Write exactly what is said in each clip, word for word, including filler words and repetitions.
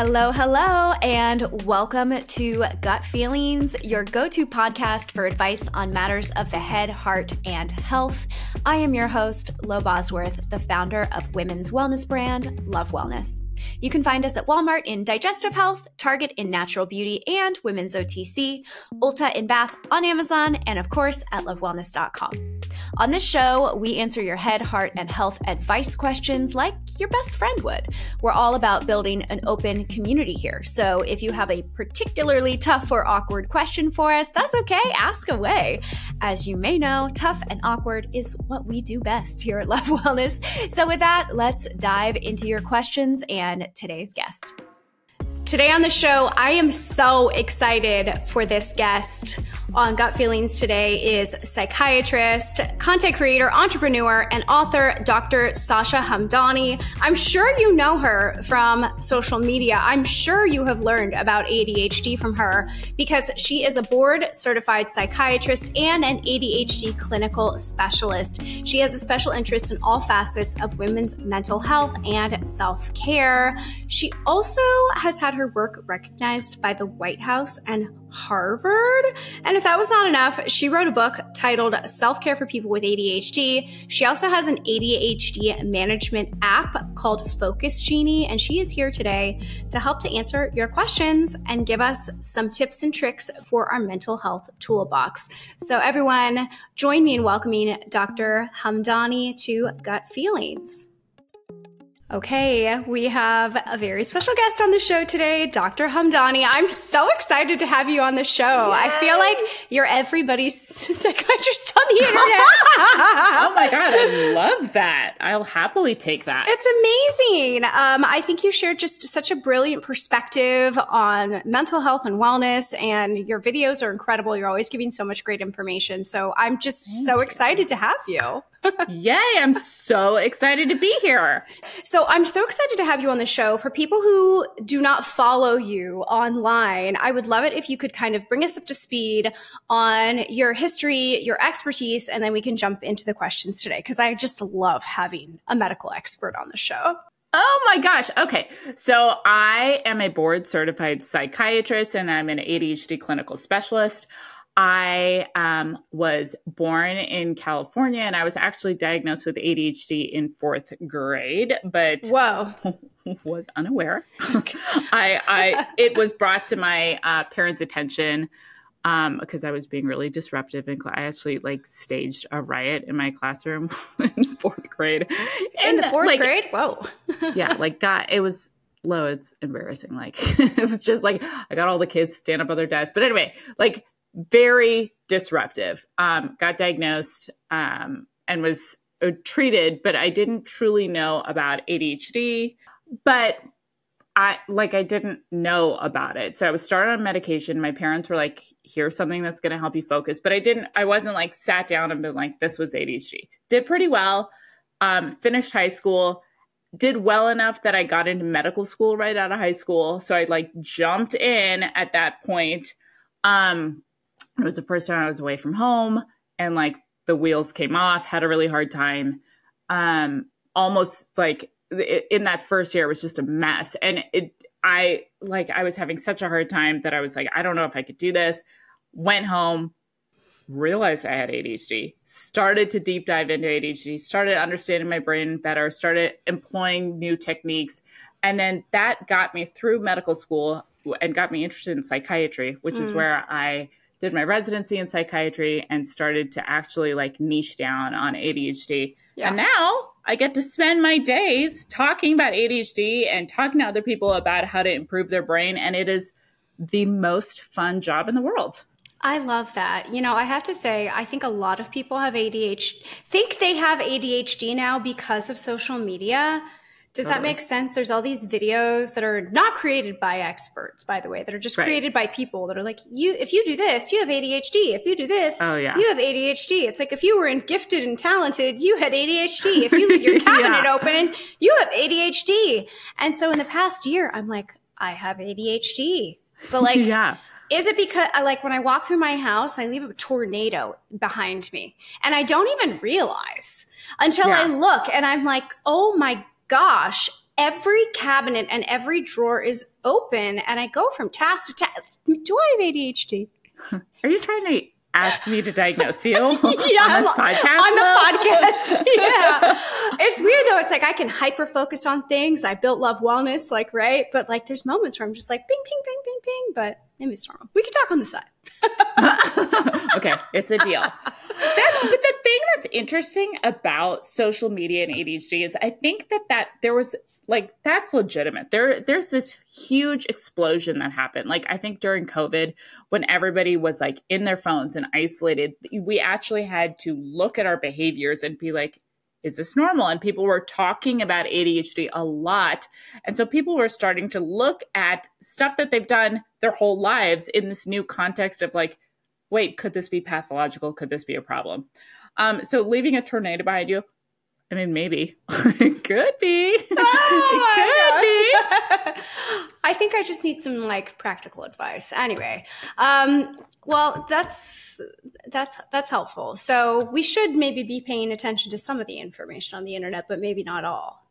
Hello, hello, and welcome to Gut Feelings, your go-to podcast for advice on matters of the head, heart, and health. I am your host, Lo Bosworth, the founder of women's wellness brand, Love Wellness. You can find us at Walmart in digestive health, Target in natural beauty and women's O T C, Ulta in bath, on Amazon, and of course at love wellness dot com. On this show, we answer your head, heart, and health advice questions like your best friend would. We're all about building an open community here. So if you have a particularly tough or awkward question for us, that's okay, ask away. As you may know, tough and awkward is what we do best here at Love Wellness. So with that, let's dive into your questions and And today's guest. Today on the show, I am so excited for this guest on Gut Feelings. Today is psychiatrist, content creator, entrepreneur, and author, Doctor Sasha Hamdani. I'm sure you know her from social media. I'm sure you have learned about A D H D from her because she is a board-certified psychiatrist and an A D H D clinical specialist. She has a special interest in all facets of women's mental health and self-care. She also has had her work recognized by the White House and Harvard. And if that was not enough, she wrote a book titled Self-Care for People with A D H D. She also has an A D H D management app called Focus Genie, and she is here today to help to answer your questions and give us some tips and tricks for our mental health toolbox. So everyone, join me in welcoming Doctor Hamdani to Gut Feelings. Okay, we have a very special guest on the show today, Doctor Hamdani. I'm so excited to have you on the show. Yay. I feel like you're everybody's psychiatrist on the internet. Oh my God, I love that. I'll happily take that. It's amazing. Um, I think you shared just such a brilliant perspective on mental health and wellness, and your videos are incredible. You're always giving so much great information. So I'm just Thank so you. excited to have you. Yay, I'm so excited to be here. So I'm so excited to have you on the show. For people who do not follow you online, I would love it if you could kind of bring us up to speed on your history, your expertise, and then we can jump into the questions today, because I just love having a medical expert on the show. Oh my gosh. Okay. So I am a board certified psychiatrist and I'm an A D H D clinical specialist. I um, was born in California, and I was actually diagnosed with A D H D in fourth grade, but Whoa. was unaware. I, I, it was brought to my uh, parents' attention um, because I was being really disruptive in class. I actually like staged a riot in my classroom in fourth grade. In and, the fourth like, grade? Whoa. Yeah. Like that. It was. Low. It's embarrassing. Like it was just like I got all the kids stand up on their desks. But anyway, like. Very disruptive. Um, got diagnosed um, and was uh, treated, but I didn't truly know about A D H D. But I like I didn't know about it, so I was started on medication. My parents were like, "Here's something that's going to help you focus," but I didn't. I wasn't like sat down and been like, "This was A D H D." Did pretty well. Um, finished high school. Did well enough that I got into medical school right out of high school. So I like jumped in at that point. Um, It was the first time I was away from home, and like the wheels came off, had a really hard time. Um, almost like in that first year, it was just a mess. And it, I like, I was having such a hard time that I was like, I don't know if I could do this. Went home, realized I had A D H D, started to deep dive into A D H D, started understanding my brain better, started employing new techniques. And then that got me through medical school and got me interested in psychiatry, which mm. is where I did my residency in psychiatry and started to actually like niche down on A D H D. Yeah. And now I get to spend my days talking about A D H D and talking to other people about how to improve their brain. And it is the most fun job in the world. I love that. You know, I have to say, I think a lot of people have A D H D, think they have A D H D now because of social media. Does totally. that make sense? There's all these videos that are not created by experts, by the way, that are just right. created by people that are like, you, if you do this, you have A D H D. If you do this, oh, yeah. you have A D H D. It's like if you were gifted and talented, you had A D H D. If you leave your cabinet yeah. open, you have A D H D. And so in the past year, I'm like, I have A D H D. But like, yeah. is it because I like when I walk through my house, I leave a tornado behind me and I don't even realize until yeah. I look and I'm like, oh my gosh, every cabinet and every drawer is open, and I go from task to task. Do I have A D H D? Are you trying to ask me to diagnose you yeah, on this podcast? On the podcast, yeah. It's weird, though. It's like I can hyper-focus on things. I built Love Wellness, like, right? But, like, there's moments where I'm just like, bing, bing, bing, bing, bing. But maybe it's normal. We can talk on the side. Okay, it's a deal. That's, but the thing that's interesting about social media and A D H D is I think that, that there was – like, that's legitimate. There, there's this huge explosion that happened. Like, I think during COVID, when everybody was, like, in their phones and isolated, we actually had to look at our behaviors and be like, is this normal? And people were talking about A D H D a lot. And so people were starting to look at stuff that they've done their whole lives in this new context of, like, wait, could this be pathological? Could this be a problem? Um, so leaving a tornado behind you, I mean, maybe. It could be. Oh, it could be. I think I just need some, like, practical advice. Anyway, um, well, that's that's that's helpful. So we should maybe be paying attention to some of the information on the internet, but maybe not all.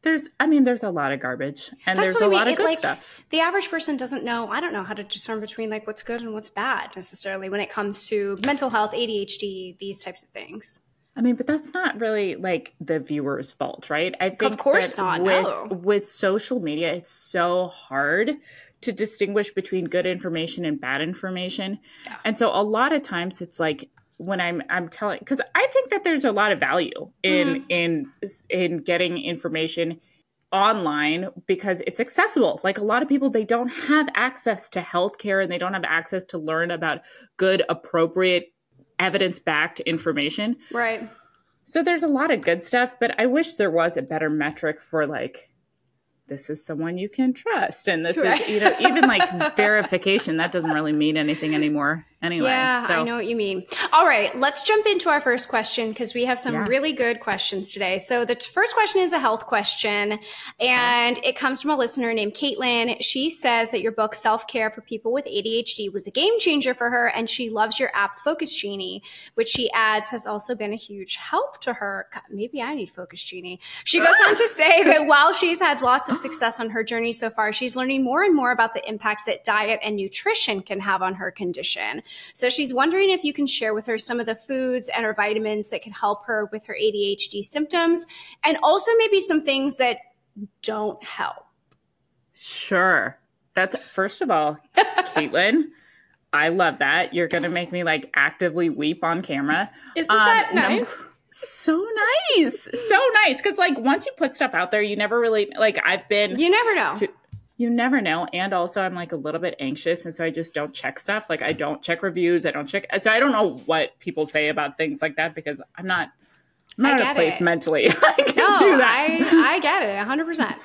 There's, I mean, there's a lot of garbage, and that's there's a I mean. lot of it, good like, stuff. The average person doesn't know, I don't know how to discern between, like, what's good and what's bad necessarily when it comes to mental health, A D H D, these types of things. I mean, but that's not really, like, the viewer's fault, right? I think of course that not, with, no. with social media, it's so hard to distinguish between good information and bad information. Yeah. And so a lot of times it's like when I'm I'm telling, because I think that there's a lot of value in mm. in in getting information online because it's accessible. Like, a lot of people, they don't have access to healthcare, and they don't have access to learn about good, appropriate, evidence-backed information. Right. So there's a lot of good stuff, but I wish there was a better metric for, like, this is someone you can trust. And this right. is, you know, even like verification, that doesn't really mean anything anymore anyway. Yeah, so. I know what you mean. All right, let's jump into our first question because we have some yeah. really good questions today. So the first question is a health question, and okay. it comes from a listener named Caitlin. She says that your book, Self-Care for People with A D H D, was a game changer for her, and she loves your app, Focus Genie, which she adds has also been a huge help to her. God, maybe I need Focus Genie. She goes on to say that while she's had lots of success on her journey so far, she's learning more and more about the impact that diet and nutrition can have on her condition. So she's wondering if you can share with her some of the foods and her vitamins that can help her with her A D H D symptoms, and also maybe some things that don't help. Sure. That's, first of all, Caitlin, I love that. You're going to make me, like, actively weep on camera. Isn't um, that nice? So nice. So nice. Because, like, once you put stuff out there, you never really, like, I've been. You never know. To, you never know. And also I'm, like, a little bit anxious. And so I just don't check stuff. Like, I don't check reviews. I don't check. So I don't know what people say about things like that because I'm not, I'm not in a place it. mentally. I can no, do that. I, I get it. A hundred percent.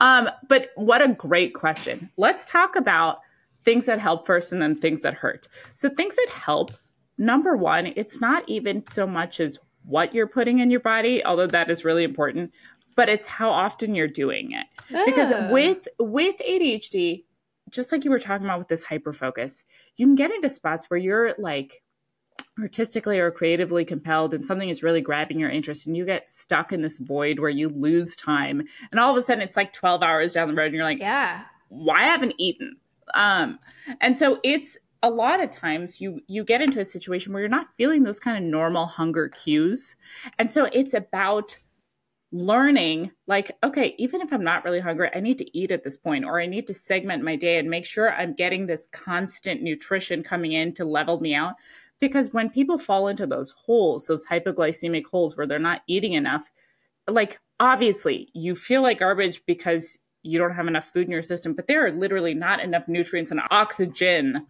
Um, but what a great question. Let's talk about things that help first and then things that hurt. So things that help, number one, it's not even so much as what you're putting in your body, although that is really important, but it's how often you're doing it. Oh. Because with, with A D H D, just like you were talking about with this hyperfocus, you can get into spots where you're, like, artistically or creatively compelled and something is really grabbing your interest, and you get stuck in this void where you lose time. And all of a sudden it's like twelve hours down the road and you're like, yeah, why haven't eaten? Um, and so it's, a lot of times you, you get into a situation where you're not feeling those kind of normal hunger cues. And so it's about learning, like, okay, even if I'm not really hungry, I need to eat at this point, or I need to segment my day and make sure I'm getting this constant nutrition coming in to level me out. Because when people fall into those holes, those hypoglycemic holes where they're not eating enough, like, obviously you feel like garbage because you don't have enough food in your system, but there are literally not enough nutrients and oxygen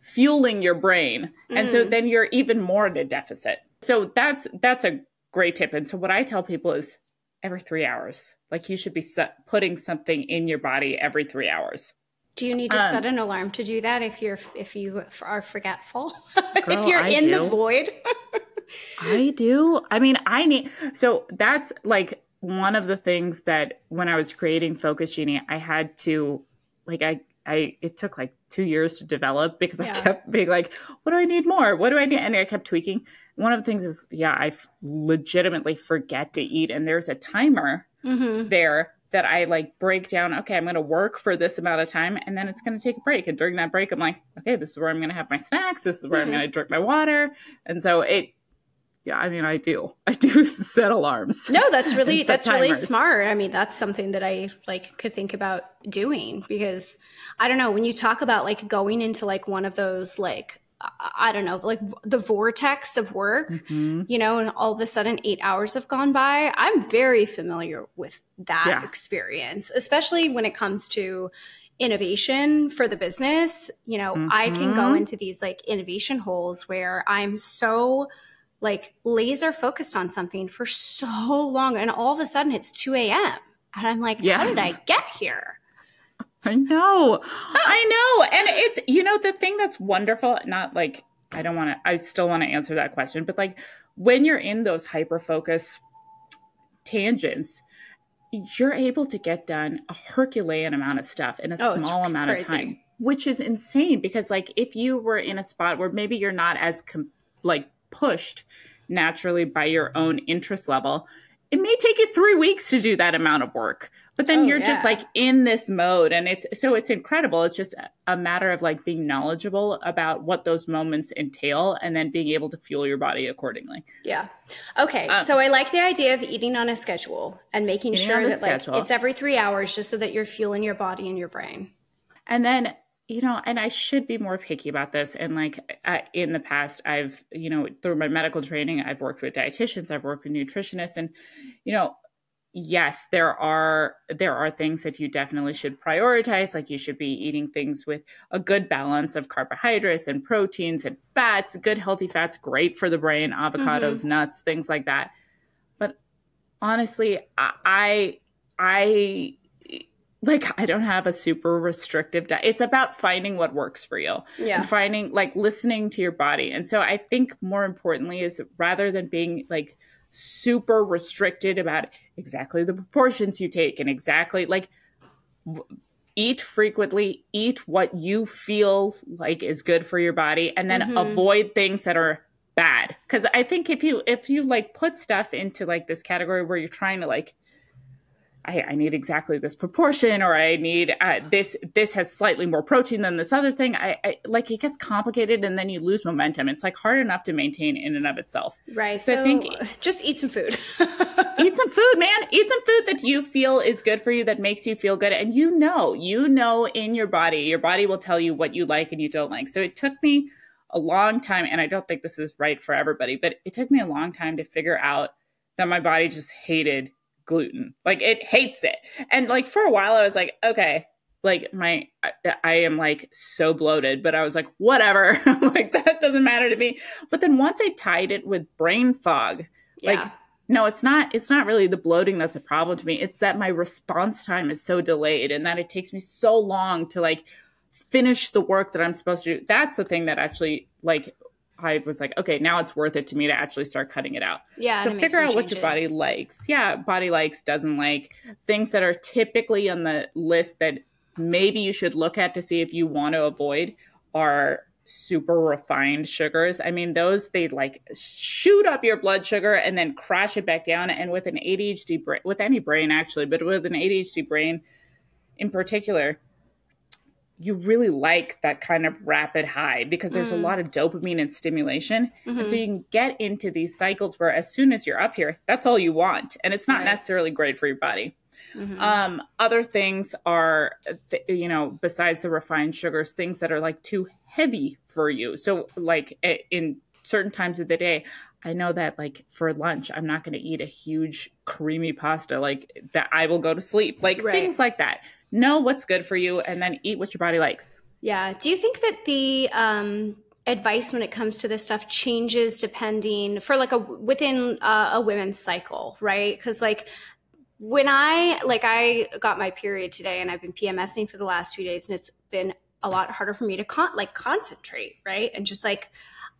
fueling your brain. And mm. so then you're even more at a deficit. So that's, that's a great tip. And so what I tell people is every three hours, like, you should be putting something in your body every three hours. Do you need to um, set an alarm to do that if you're, if you are forgetful, girl, if you're I in do. the void? I do. I mean, I need, so that's, like, one of the things that when I was creating Focus Genie, I had to, like, I, I, it took like two years to develop because yeah. I kept being like, what do I need more? What do I need? And I kept tweaking. One of the things is, yeah, I legitimately forget to eat. And there's a timer mm-hmm. there that I like break down. Okay, I'm going to work for this amount of time and then it's going to take a break. And during that break, I'm like, okay, this is where I'm going to have my snacks. This is where mm-hmm. I'm going to drink my water. And so it, yeah, I mean, I do, I do set alarms. No, that's really, that's timers. Really smart. I mean, that's something that I like could think about doing because I don't know, when you talk about like going into like one of those, like, I don't know, like the vortex of work, mm-hmm. you know, and all of a sudden eight hours have gone by. I'm very familiar with that yeah. experience, especially when it comes to innovation for the business. You know, mm-hmm. I can go into these like innovation holes where I'm so like laser focused on something for so long. And all of a sudden it's two a m and I'm like, yes. how did I get here? I know. I know. And it's, you know, the thing that's wonderful, not like, I don't want to, I still want to answer that question, but like when you're in those hyper-focus tangents, you're able to get done a Herculean amount of stuff in a oh, small amount crazy. Of time, which is insane because like if you were in a spot where maybe you're not as com- like pushed naturally by your own interest level, it may take you three weeks to do that amount of work, but then oh, you're yeah. just like in this mode. And it's, so it's incredible. It's just a matter of like being knowledgeable about what those moments entail and then being able to fuel your body accordingly. Yeah. Okay. Um, so I like the idea of eating on a schedule and making sure that schedule. Like it's every three hours just so that you're fueling your body and your brain. And then, you know, and I should be more picky about this. And like I, in the past, I've, you know, through my medical training, I've worked with dietitians, I've worked with nutritionists, and, you know, yes, there are, there are things that you definitely should prioritize. Like you should be eating things with a good balance of carbohydrates and proteins and fats, good healthy fats, great for the brain, avocados, mm-hmm. nuts, things like that. But honestly, I, I, like I don't have a super restrictive diet. It's about finding what works for you yeah. and finding like listening to your body. And so I think more importantly is rather than being like super restricted about exactly the proportions you take and exactly like eat frequently, eat what you feel like is good for your body and then mm-hmm. avoid things that are bad. Cause I think if you, if you like put stuff into like this category where you're trying to like, I, I need exactly this proportion, or I need uh, this. This has slightly more protein than this other thing. I, I like it gets complicated, and then you lose momentum. It's like hard enough to maintain in and of itself. Right. So, so I think, just eat some food. Eat some food, man. Eat some food that you feel is good for you, that makes you feel good, and you know, you know, in your body, your body will tell you what you like and you don't like. So it took me a long time, and I don't think this is right for everybody, but it took me a long time to figure out that my body just hated gluten. Like it hates it. And like for a while I was like, okay, like my, I, I am like so bloated, but I was like, whatever, like that doesn't matter to me. But then once I tied it with brain fog, yeah. like, no, it's not, it's not really the bloating that's a problem to me. It's that my response time is so delayed and that it takes me so long to like finish the work that I'm supposed to do. That's the thing that actually like, I was like, okay, now it's worth it to me to actually start cutting it out. Yeah. So figure out what your body likes. Yeah. Body likes, doesn't like, things that are typically on the list that maybe you should look at to see if you want to avoid are super refined sugars. I mean, those, they like shoot up your blood sugar and then crash it back down. And with an A D H D brain, with any brain actually, but with an A D H D brain in particular, you really like that kind of rapid high because there's mm. a lot of dopamine and stimulation. Mm-hmm. And so you can get into these cycles where as soon as you're up here, that's all you want. And it's not right. necessarily great for your body. Mm-hmm. Um, other things are, th- you know, besides the refined sugars, things that are like too heavy for you. So like in certain times of the day, I know that like for lunch, I'm not going to eat a huge creamy pasta like that. I will go to sleep, like right. things like that. Know what's good for you and then eat what your body likes. Yeah. Do you think that the um, advice when it comes to this stuff changes depending for like a within uh, a women's cycle, right? Because like when I like I got my period today and I've been PMSing for the last few days and it's been a lot harder for me to con- like concentrate, right? And just like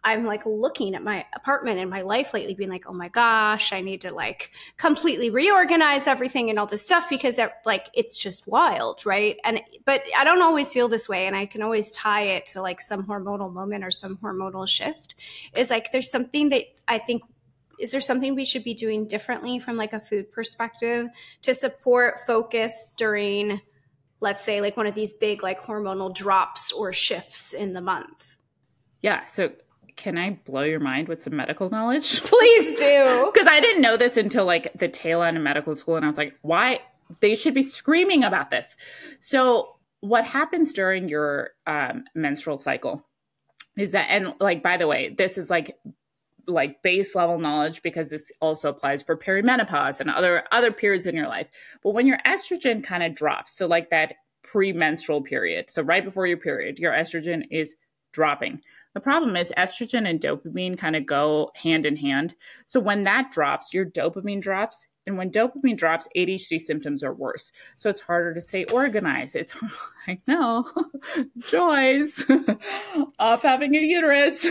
I'm like looking at my apartment and my life lately being like, oh my gosh, I need to like completely reorganize everything and all this stuff because it, like, it's just wild. Right. And, but I don't always feel this way. And I can always tie it to like some hormonal moment or some hormonal shift is like, there's something that I think, is there something we should be doing differently from like a food perspective to support focus during, let's say, like one of these big like hormonal drops or shifts in the month? Yeah. So can I blow your mind with some medical knowledge? Please do. Because I didn't know this until like the tail end of medical school. And I was like, why? They should be screaming about this. So what happens during your um, menstrual cycle is that, and like, by the way, this is like, like base level knowledge, because this also applies for perimenopause and other, other periods in your life. But when your estrogen kind of drops, so like that premenstrual period, so right before your period, your estrogen is dropping. The problem is estrogen and dopamine kind of go hand in hand. So when that drops, your dopamine drops. And when dopamine drops, A D H D symptoms are worse. So it's harder to stay organized. It's, I know, joys of having a uterus.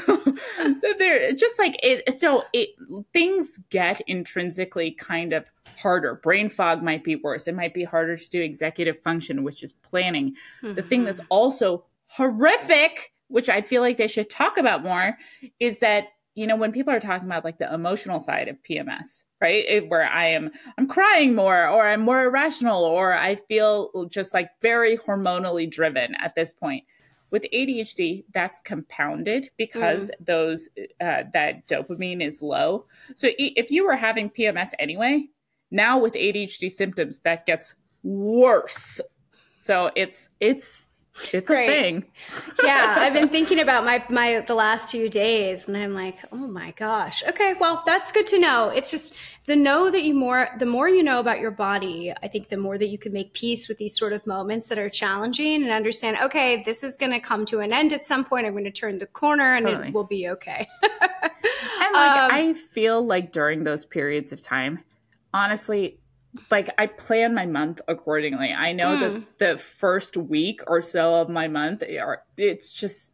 They're just like, it, so it, things get intrinsically kind of harder. Brain fog might be worse. It might be harder to do executive function, which is planning. Mm-hmm. The thing that's also horrific, which I feel like they should talk about more, is that, you know, when people are talking about like the emotional side of P M S, right? It, where I am, I'm crying more, or I'm more irrational, or I feel just like very hormonally driven at this point. With A D H D, that's compounded because mm. those, uh, that dopamine is low. So if you were having P M S anyway, now with A D H D symptoms, that gets worse. So it's, it's, It's Great. a thing. Yeah, I've been thinking about my my the last few days, and I'm like, oh my gosh. Okay, well, that's good to know. It's just the know that you more the more you know about your body, I think the more that you can make peace with these sort of moments that are challenging and understand, okay, this is going to come to an end at some point. I'm going to turn the corner, and totally. It will be okay. And like um, I feel like during those periods of time, honestly, like I plan my month accordingly. I know mm. that the first week or so of my month, it's just,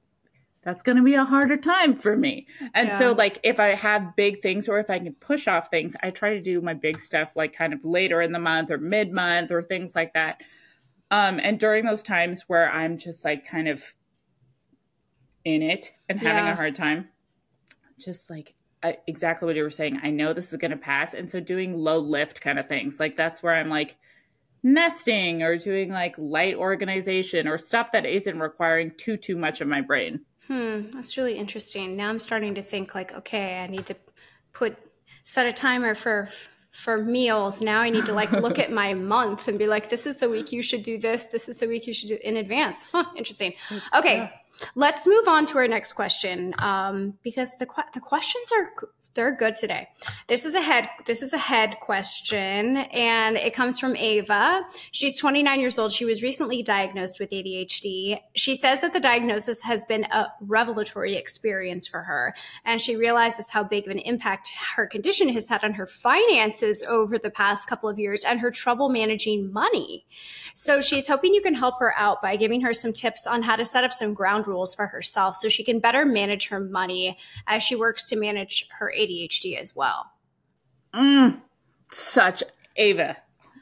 that's going to be a harder time for me. And yeah. so like, if I have big things or if I can push off things, I try to do my big stuff, like kind of later in the month or mid month or things like that. Um, and during those times where I'm just like kind of in it and having yeah. a hard time, just like, I, exactly what you were saying. I know this is going to pass. And so doing low lift kind of things, like that's where I'm like nesting or doing like light organization or stuff that isn't requiring too, too much of my brain. Hmm. That's really interesting. Now I'm starting to think like, okay, I need to put, set a timer for, for meals. Now I need to like look at my month and be like, this is the week you should do this. This is the week you should do in advance. Huh, interesting. It's, okay. Yeah. Let's move on to our next question um, because the the questions are they're good today. This is a head this is a head question, and it comes from Ava. She's twenty-nine years old. She was recently diagnosed with A D H D. She says that the diagnosis has been a revelatory experience for her, and she realizes how big of an impact her condition has had on her finances over the past couple of years and her trouble managing money. So she's hoping you can help her out by giving her some tips on how to set up some ground rules for herself so she can better manage her money as she works to manage her A D H D as well. Mm, such Ava,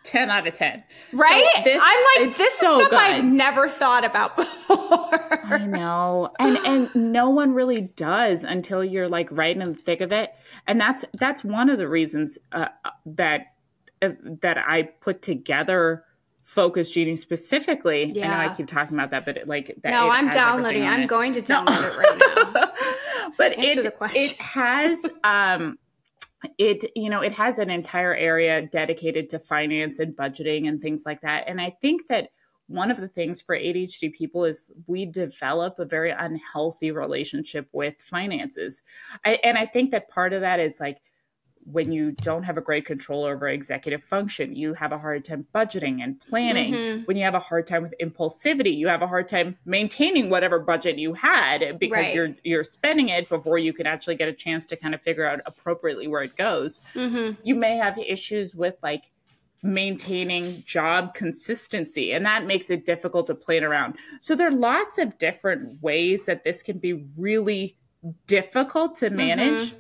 ten out of ten. Right? So this, I'm like, this is so stuff good. I've never thought about before. I know. And and no one really does until you're like right in the thick of it. And that's that's one of the reasons uh, that uh, that I put together Focus Genie specifically. Yeah. I know I keep talking about that, but it, like that. No, I'm downloading. I'm it. going to download no. it right now. But Answer it it has um it you know it has an entire area dedicated to finance and budgeting and things like that. And I think that one of the things for A D H D people is we develop a very unhealthy relationship with finances. I, and I think that part of that is like when you don't have a great control over executive function, you have a hard time budgeting and planning. Mm-hmm. When you have a hard time with impulsivity, you have a hard time maintaining whatever budget you had because right. you're you're spending it before you can actually get a chance to kind of figure out appropriately where it goes. Mm-hmm. You may have issues with like maintaining job consistency, and that makes it difficult to plan around. So there are lots of different ways that this can be really difficult to manage. Mm-hmm.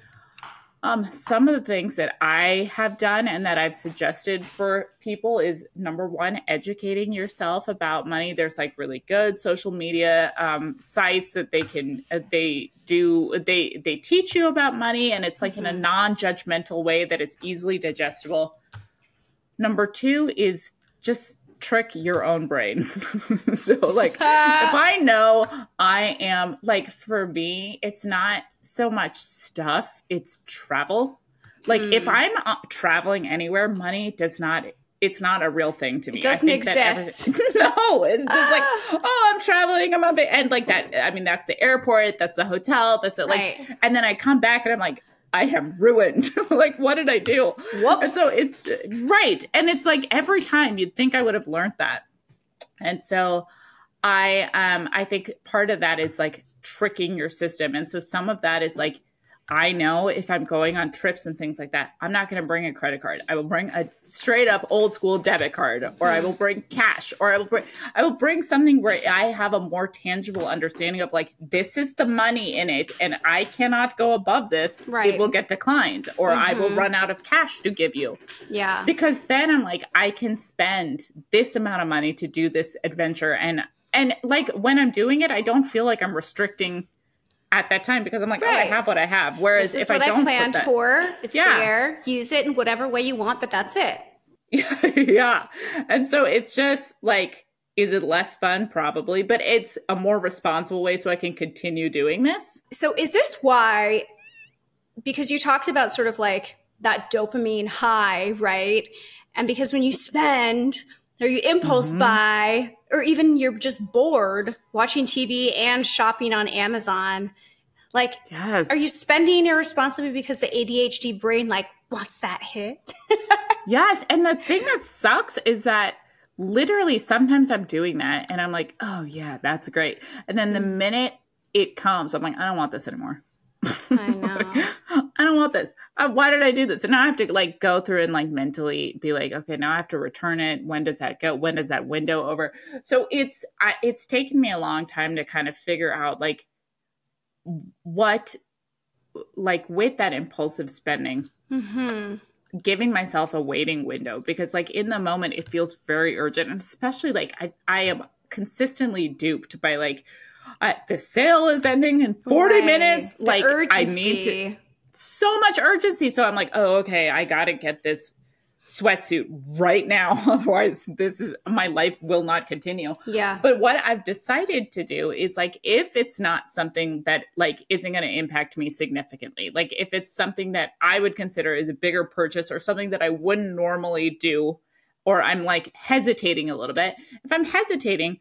Um, some of the things that I have done and that I've suggested for people is, number one, educating yourself about money. There's like really good social media um, sites that they can, uh, they do, they, they teach you about money, and it's like mm-hmm. in a non-judgmental way that it's easily digestible. Number two is just trick your own brain. So like, if I know I am, like, for me, it's not so much stuff, it's travel. Like mm. if I'm uh, traveling anywhere, money does not, it's not a real thing to me. It doesn't I think exist. That no, it's just ah. like, oh, I'm traveling, I'm on the end like that. I mean, that's the airport, that's the hotel, that's it. Right. Like, and then I come back and I'm like, I am ruined. Like, what did I do? Whoops. So it's right. And it's like every time you'd think I would have learned that. And so I, um, I think part of that is like tricking your system. And so some of that is like, I know if I'm going on trips and things like that, I'm not going to bring a credit card. I will bring a straight up old school debit card, or I will bring cash, or I will bring, I will bring something where I have a more tangible understanding of like, this is the money in it and I cannot go above this. Right. It will get declined, or mm-hmm. I will run out of cash to give you. Yeah. Because then I'm like, I can spend this amount of money to do this adventure. And, and like when I'm doing it, I don't feel like I'm restricting at that time, because I'm like, right. oh, I have what I have. Whereas if I don't, this is what I planned that, for. It's yeah. there. Use it in whatever way you want, but that's it. Yeah. And so it's just like, is it less fun? Probably, but it's a more responsible way so I can continue doing this. So is this why, because you talked about sort of like that dopamine high, right? And because when you spend or you impulse mm-hmm. buy, or even you're just bored watching T V and shopping on Amazon. Like, yes. are you spending irresponsibly because the A D H D brain like wants that hit? Yes. And the thing that sucks is that literally sometimes I'm doing that and I'm like, oh yeah, that's great. And then the minute it comes, I'm like, I don't want this anymore. I know. Like, I don't want this. Uh, why did I do this? And now I have to like go through and like mentally be like, okay, now I have to return it. When does that go? When does that window over? So it's, I, it's taken me a long time to kind of figure out like what, like with that impulsive spending, mm-hmm. giving myself a waiting window, because like in the moment it feels very urgent. And especially like I, I am consistently duped by like, Uh, the sale is ending in forty right. minutes. The like urgency. I need to, so much urgency. So I'm like, oh, okay, I got to get this sweatsuit right now. Otherwise this is, my life will not continue. Yeah. But what I've decided to do is like, if it's not something that like, isn't going to impact me significantly, like if it's something that I would consider is a bigger purchase or something that I wouldn't normally do, or I'm like hesitating a little bit, if I'm hesitating,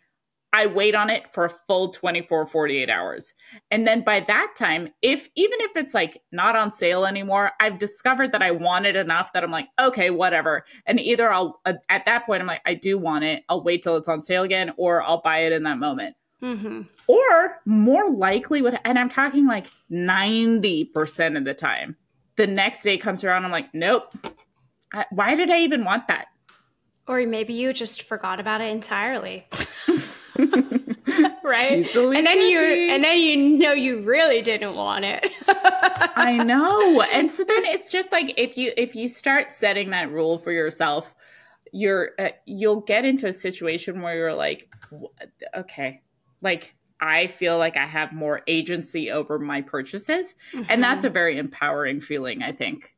I wait on it for a full twenty-four, forty-eight hours. And then by that time, if even if it's like not on sale anymore, I've discovered that I want it enough that I'm like, okay, whatever. And either I'll, at that point, I'm like, I do want it. I'll wait till it's on sale again, or I'll buy it in that moment. Mm-hmm. Or more likely, what, and I'm talking like ninety percent of the time, the next day comes around, I'm like, nope, I, why did I even want that? Or maybe you just forgot about it entirely. Right? Easily and then you and then you know you really didn't want it. I know. And so then it's just like if you if you start setting that rule for yourself, you're uh, you'll get into a situation where you're like, okay, like I feel like I have more agency over my purchases, mm-hmm. and that's a very empowering feeling, I think.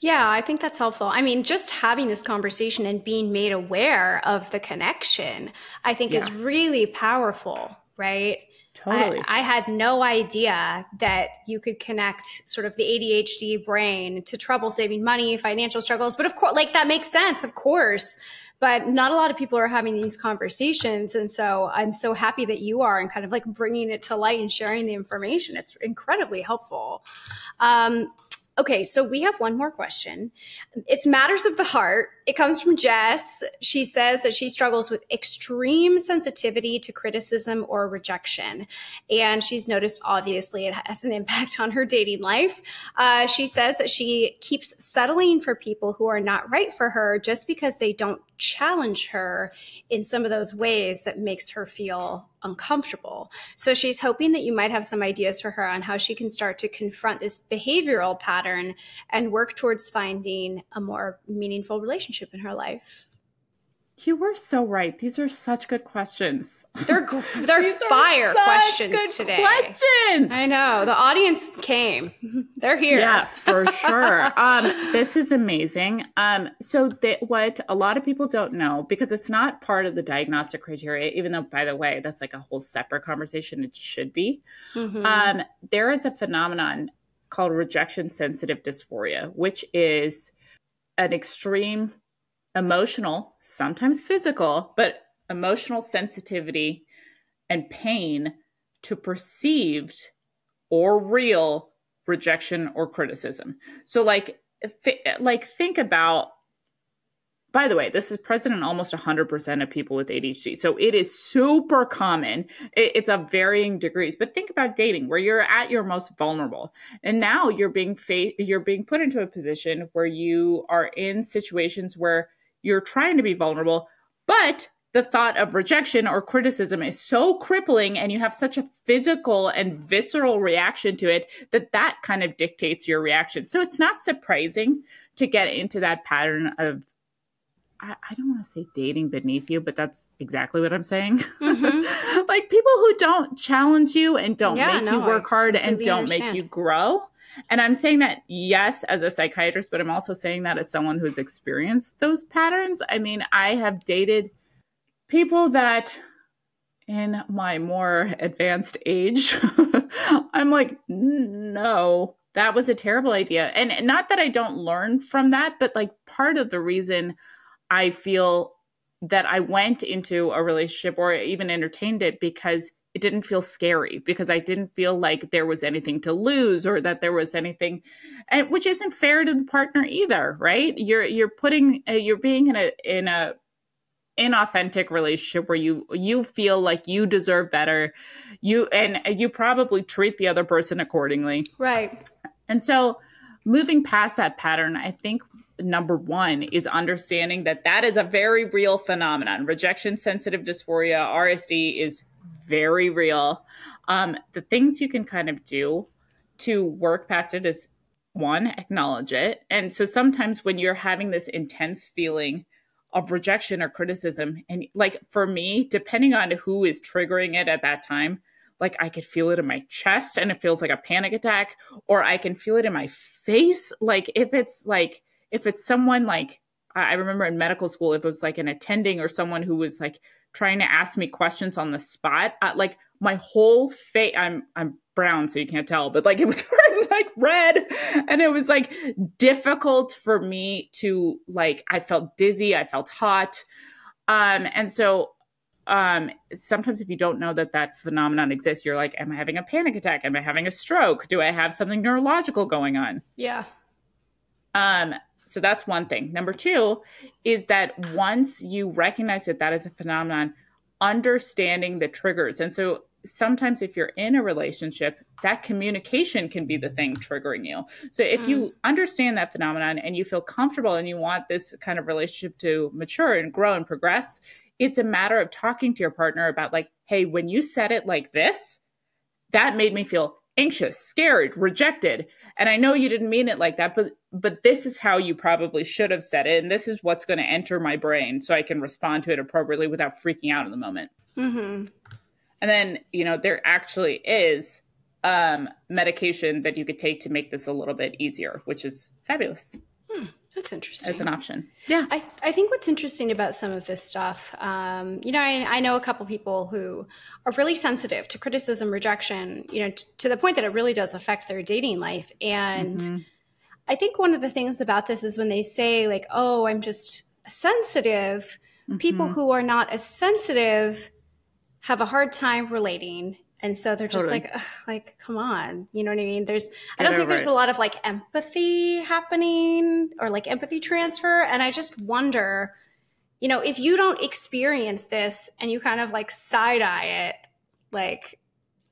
Yeah, I think that's helpful. I mean, just having this conversation and being made aware of the connection, I think yeah. is really powerful, right? Totally. I, I had no idea that you could connect sort of the A D H D brain to trouble saving money, financial struggles. But of course, like that makes sense, of course. But not a lot of people are having these conversations. And so I'm so happy that you are and kind of like bringing it to light and sharing the information. It's incredibly helpful. Um, Okay, so we have one more question. It's matters of the heart, It comes from Jess. She says that she struggles with extreme sensitivity to criticism or rejection. And she's noticed, obviously, it has an impact on her dating life. Uh, she says that she keeps settling for people who are not right for her just because they don't challenge her in some of those ways that makes her feel uncomfortable. So she's hoping that you might have some ideas for her on how she can start to confront this behavioral pattern and work towards finding a more meaningful relationship in her life. You were so right. These are such good questions. They're they're fire questions today. Questions. I know. The audience came. They're here. Yeah, for sure. Um, this is amazing. Um, so that what a lot of people don't know, because it's not part of the diagnostic criteria, even though, by the way, that's like a whole separate conversation. It should be. Mm-hmm. Um, there is a phenomenon called rejection sensitive dysphoria, which is an extreme emotional, sometimes physical, but emotional sensitivity and pain to perceived or real rejection or criticism. So like, th like think about, by the way, this is present in almost one hundred percent of people with A D H D. So it is super common. It, it's of varying degrees. But think about dating, where you're at your most vulnerable. And now you're being, you're being put into a position where you are in situations where you're trying to be vulnerable, but the thought of rejection or criticism is so crippling and you have such a physical and visceral reaction to it that that kind of dictates your reaction. So it's not surprising to get into that pattern of, I, I don't want to say dating beneath you, but that's exactly what I'm saying. Mm-hmm. Like people who don't challenge you and don't yeah, make no, you work I hard and don't understand. Make you grow. And I'm saying that, yes, as a psychiatrist, but I'm also saying that as someone who's experienced those patterns. I mean, I have dated people that in my more advanced age, I'm like, no, that was a terrible idea. And not that I don't learn from that, but like part of the reason I feel that I went into a relationship or even entertained it because it didn't feel scary, because I didn't feel like there was anything to lose or that there was anything, and which isn't fair to the partner either, right? You're you're putting uh, you're being in a in a inauthentic relationship where you you feel like you deserve better, you and you probably treat the other person accordingly, right? And so, moving past that pattern, I think number one is understanding that that is a very real phenomenon. Rejection sensitive dysphoria, R S D, is very real. Um, the things you can kind of do to work past it is, one, acknowledge it. And so sometimes when you're having this intense feeling of rejection or criticism, and like for me, depending on who is triggering it at that time, like I could feel it in my chest and it feels like a panic attack, or I can feel it in my face. Like if it's like, if it's someone like, I remember in medical school, if it was like an attending or someone who was like trying to ask me questions on the spot, uh, like my whole face, I'm, I'm brown, so you can't tell, but like it was like red. And it was like difficult for me to like, I felt dizzy, I felt hot. Um, and so um, sometimes if you don't know that that phenomenon exists, you're like, am I having a panic attack? Am I having a stroke? Do I have something neurological going on? Yeah. Um, So that's one thing. Number two is that once you recognize that that is a phenomenon, understanding the triggers. And so sometimes if you're in a relationship, that communication can be the thing triggering you. So if mm. you understand that phenomenon and you feel comfortable and you want this kind of relationship to mature and grow and progress, it's a matter of talking to your partner about like, hey, when you said it like this, that made me feel anxious, scared, rejected. And I know you didn't mean it like that, but but this is how you probably should have said it. And this is what's going to enter my brain so I can respond to it appropriately without freaking out in the moment. Mm-hmm. And then, you know, there actually is um, medication that you could take to make this a little bit easier, which is fabulous. Hmm. That's interesting. That's an option. Yeah. I, I think what's interesting about some of this stuff, um, you know, I, I know a couple people who are really sensitive to criticism, rejection, you know, to the point that it really does affect their dating life. And mm-hmm. I think one of the things about this is when they say like, oh, I'm just sensitive, mm-hmm. people who are not as sensitive have a hard time relating And so they're just totally. like, like, come on. You know what I mean? There's, Get I don't think there's it. a lot of like empathy happening or like empathy transfer. And I just wonder, you know, if you don't experience this and you kind of like side eye it, like,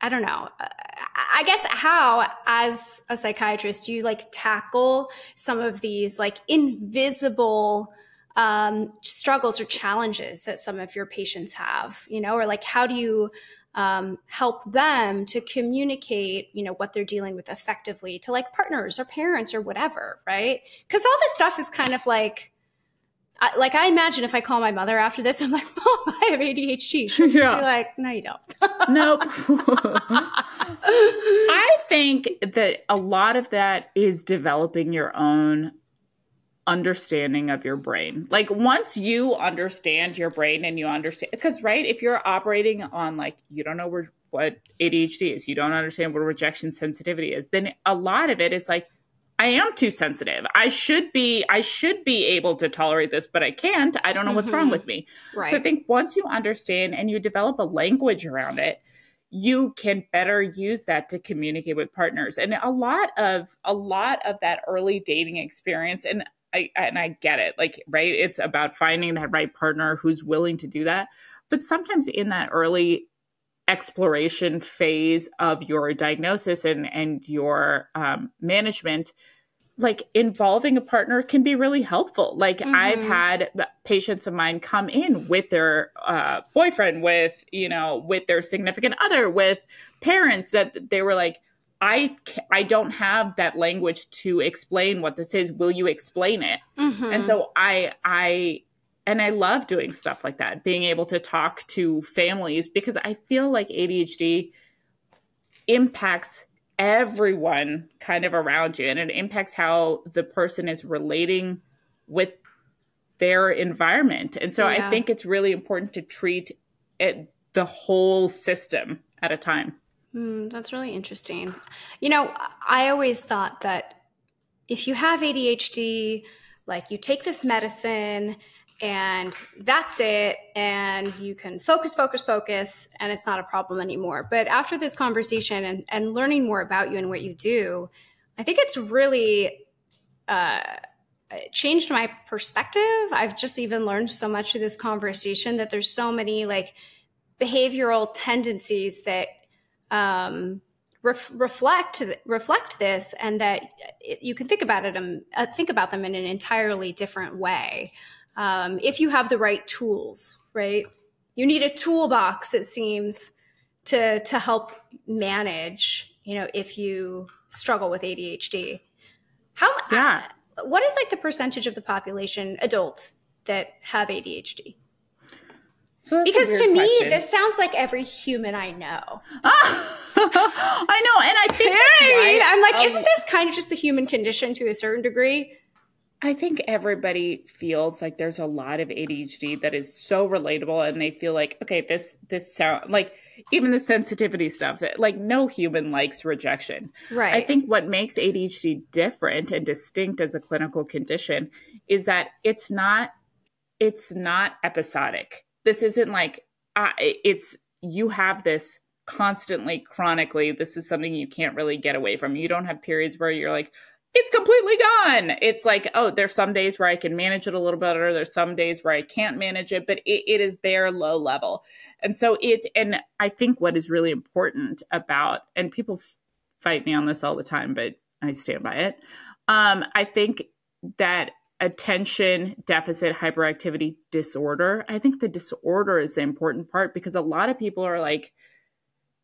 I don't know, I guess how as a psychiatrist, do you like tackle some of these like invisible um, struggles or challenges that some of your patients have, you know, or like, how do you, Um, help them to communicate, you know, what they're dealing with effectively to like partners or parents or whatever, right? Because all this stuff is kind of like, I, like I imagine if I call my mother after this, I'm like, Mom, I have A D H D. She'll just yeah. be like, no, you don't. Nope. I think that a lot of that is developing your own understanding of your brain. Like once you understand your brain and you understand, because right, if you're operating on like, you don't know where, what A D H D is, you don't understand what rejection sensitivity is, then a lot of it is like, I am too sensitive. I should be, I should be able to tolerate this, but I can't. I don't know what's mm-hmm. wrong with me. Right. So I think once you understand and you develop a language around it, you can better use that to communicate with partners. And a lot of, a lot of that early dating experience, and I, and I get it, like, right, it's about finding that right partner who's willing to do that. But sometimes in that early exploration phase of your diagnosis and, and your um, management, like involving a partner can be really helpful. Like mm-hmm. I've had patients of mine come in with their uh, boyfriend, with, you know, with their significant other, with parents, that they were like, I, I don't have that language to explain what this is. Will you explain it? Mm-hmm. And so I, I, and I love doing stuff like that, being able to talk to families, because I feel like A D H D impacts everyone kind of around you, and it impacts how the person is relating with their environment. And so yeah. I think it's really important to treat it, the whole system at a time. Mm, that's really interesting. You know, I always thought that if you have A D H D, like you take this medicine and that's it, and you can focus, focus, focus, and it's not a problem anymore. But after this conversation and, and learning more about you and what you do, I think it's really uh, changed my perspective. I've just even learned so much through this conversation that there's so many like behavioral tendencies that Um, ref, reflect reflect this, and that it, you can think about it um, uh, think about them in an entirely different way um, if you have the right tools. Right, you need a toolbox, it seems, to to help manage. You know, if you struggle with A D H D, how yeah. uh, what is like the percentage of the population, adults, that have A D H D? So because to me, question. this sounds like every human I know. Oh, I know. And I think right? I'm like, um, isn't this kind of just the human condition to a certain degree? I think everybody feels like there's a lot of A D H D that is so relatable, and they feel like, okay, this, this sound like, even the sensitivity stuff, like no human likes rejection. Right. I think what makes A D H D different and distinct as a clinical condition is that it's not, it's not episodic. This isn't like, uh, it's, you have this constantly, chronically. This is something you can't really get away from. You don't have periods where you're like, it's completely gone. It's like, oh, there's some days where I can manage it a little better. There's some days where I can't manage it, but it, it is their low level. And so it, and I think what is really important about, and people fight me on this all the time, but I stand by it. Um, I think that attention deficit hyperactivity disorder, I think the disorder is the important part, because a lot of people are like,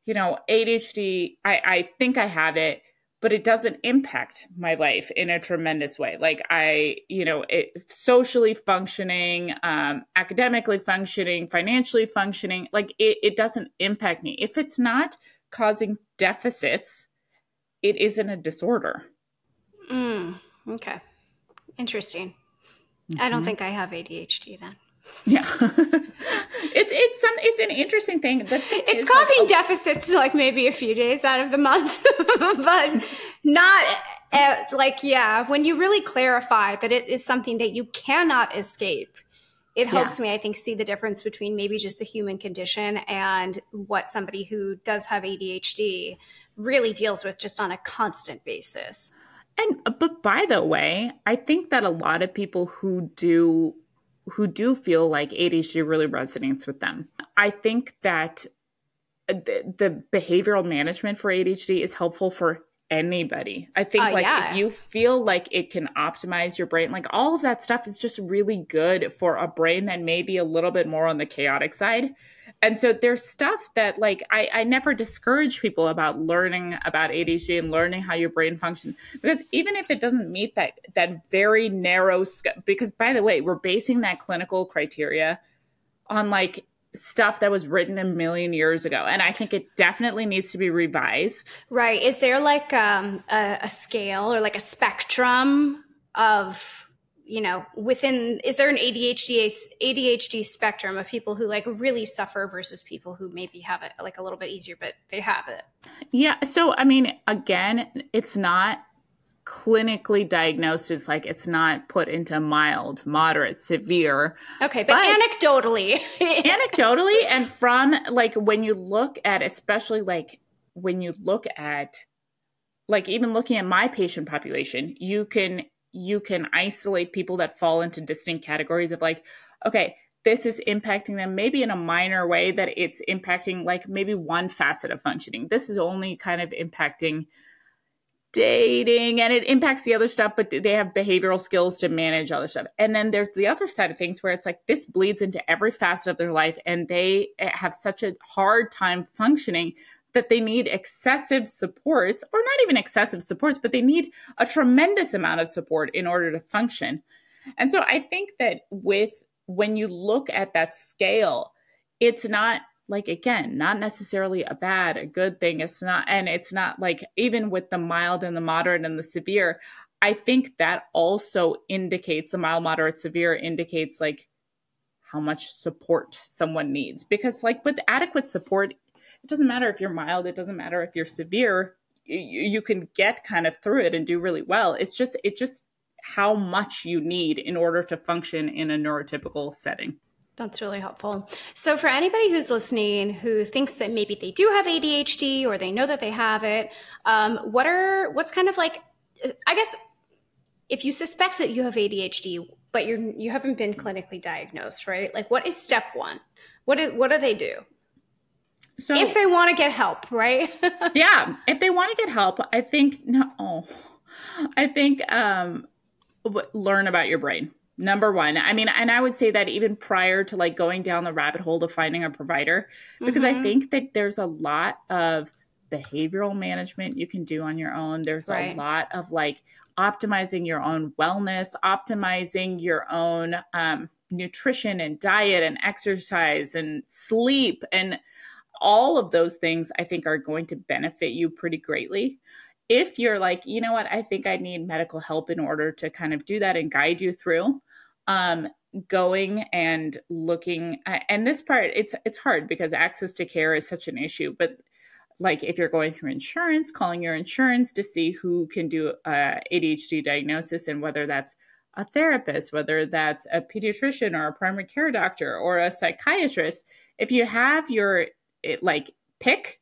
you know, A D H D, I, I think I have it, but it doesn't impact my life in a tremendous way. Like I, you know, it, socially functioning, um, academically functioning, financially functioning, like it, it doesn't impact me. If it's not causing deficits, it isn't a disorder. Mm, okay. Interesting. Mm-hmm. I don't think I have A D H D then. Yeah. it's it's some it's an interesting thing. The thing it's causing like, deficits like maybe a few days out of the month, but not uh, like, yeah, when you really clarify that it is something that you cannot escape, it helps yeah. me, I think, see the difference between maybe just the human condition and what somebody who does have A D H D really deals with just on a constant basis. And, but by the way, I think that a lot of people who do, who do feel like A D H D really resonates with them. I think that the, the behavioral management for A D H D is helpful for anybody. I think oh, like yeah. if you feel like it can optimize your brain, like all of that stuff is just really good for a brain that may be a little bit more on the chaotic side. And so there's stuff that like, I, I never discourage people about learning about A D H D and learning how your brain functions, because even if it doesn't meet that, that very narrow scope, because by the way, we're basing that clinical criteria on like stuff that was written a million years ago. And I think it definitely needs to be revised. Right. Is there like um, a, a scale or like a spectrum of... you know, within, is there an A D H D, A D H D spectrum of people who like really suffer versus people who maybe have it like a little bit easier, but they have it? Yeah. So, I mean, again, it's not clinically diagnosed as like, it's not put into mild, moderate, severe. Okay. But, but anecdotally. Anecdotally. And from like, when you look at, especially like when you look at, like even looking at my patient population, you can you can isolate people that fall into distinct categories of like, okay, this is impacting them maybe in a minor way that it's impacting like maybe one facet of functioning. This is only kind of impacting dating and it impacts the other stuff, but they have behavioral skills to manage other stuff. And then there's the other side of things where it's like this bleeds into every facet of their life and they have such a hard time functioning that they need excessive supports, or not even excessive supports, but they need a tremendous amount of support in order to function. And so I think that with, when you look at that scale, it's not like, again, not necessarily a bad, a good thing. It's not, and it's not like, even with the mild and the moderate and the severe, I think that also indicates, the mild, moderate, severe indicates like how much support someone needs. Because like with adequate support, it doesn't matter if you're mild. It doesn't matter if you're severe. You, you can get kind of through it and do really well. It's just it's just how much you need in order to function in a neurotypical setting. That's really helpful. So for anybody who's listening who thinks that maybe they do have A D H D or they know that they have it, um, what are what's kind of like, I guess, if you suspect that you have A D H D but you're you haven't been clinically diagnosed, right? Like, what is step one? What do, what do they do? So, if they want to get help, right? Yeah. If they want to get help, I think, no, oh, I think um, learn about your brain. Number one. I mean, and I would say that even prior to like going down the rabbit hole to finding a provider, because mm-hmm. I think that there's a lot of behavioral management you can do on your own. There's right. a lot of like optimizing your own wellness, optimizing your own um, nutrition and diet and exercise and sleep and all of those things I think are going to benefit you pretty greatly. If you're like, you know what, I think I need medical help in order to kind of do that and guide you through, um, going and looking at, and this part, it's, it's hard because access to care is such an issue, but like if you're going through insurance, calling your insurance to see who can do a A D H D diagnosis and whether that's a therapist, whether that's a pediatrician or a primary care doctor or a psychiatrist, if you have your It like pick,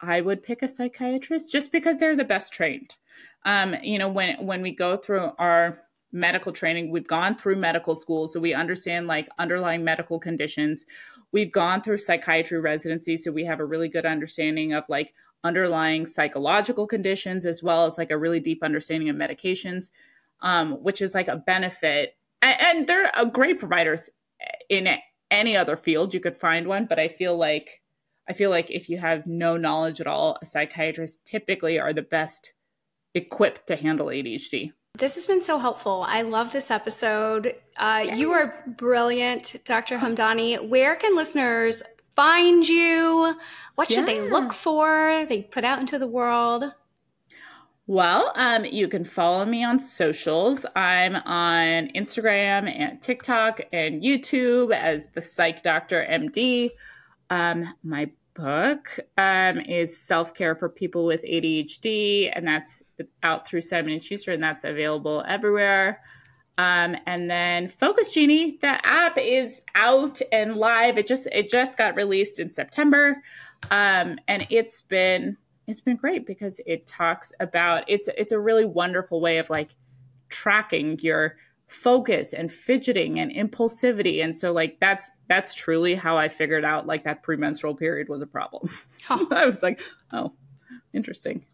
I would pick a psychiatrist just because they're the best trained. Um, you know, when, when we go through our medical training, we've gone through medical school. So we understand like underlying medical conditions. We've gone through psychiatry residency. So we have a really good understanding of like underlying psychological conditions, as well as like a really deep understanding of medications, um, which is like a benefit. And, and they're a great providers in any other field. You could find one, but I feel like I feel like if you have no knowledge at all, psychiatrists typically are the best equipped to handle A D H D. This has been so helpful. I love this episode. Uh, yeah. You are brilliant, Doctor Hamdani. Where can listeners find you? What should yeah. they look for? They put out into the world. Well, um, you can follow me on socials. I'm on Instagram and TikTok and YouTube as the PsychDoctorMD. Um, my book, um, is Self-Care for People with A D H D, and that's out through Simon and Schuster, and that's available everywhere. Um, and then Focus Genie, the app is out and live. It just it just got released in September, um, and it's been it's been great because it talks about it's it's a really wonderful way of like tracking your focus and fidgeting and impulsivity. And so like that's that's truly how I figured out like that premenstrual period was a problem. Oh. I was like, oh, interesting.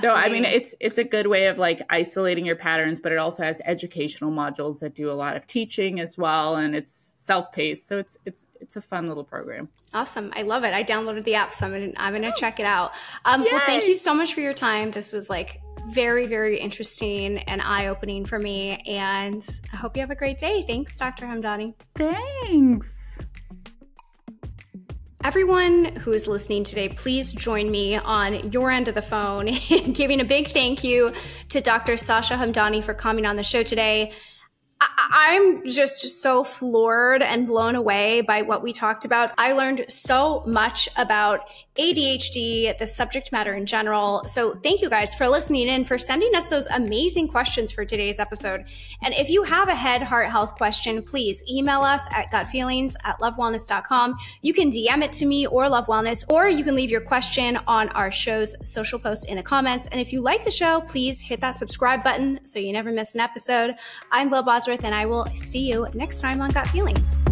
So, I mean, it's it's a good way of like isolating your patterns, but it also has educational modules that do a lot of teaching as well. And it's self-paced. So it's it's it's a fun little program. Awesome. I love it. I downloaded the app, so I'm going I'm to check it out. Um, well, thank you so much for your time. This was like very, very interesting and eye-opening for me. And I hope you have a great day. Thanks, Doctor Hamdani. Thanks. Everyone who is listening today, please join me on your end of the phone in giving a big thank you to Doctor Sasha Hamdani for coming on the show today. I I'm just so floored and blown away by what we talked about. I learned so much about A D H D, the subject matter in general. So thank you guys for listening in, for sending us those amazing questions for today's episode. And if you have a head, heart, health question, please email us at gut feelings at love wellness dot com. You can D M it to me or Love Wellness, or you can leave your question on our show's social post in the comments. And if you like the show, please hit that subscribe button so you never miss an episode. I'm Lo Bosworth, and I will see you next time on Gut Feelings.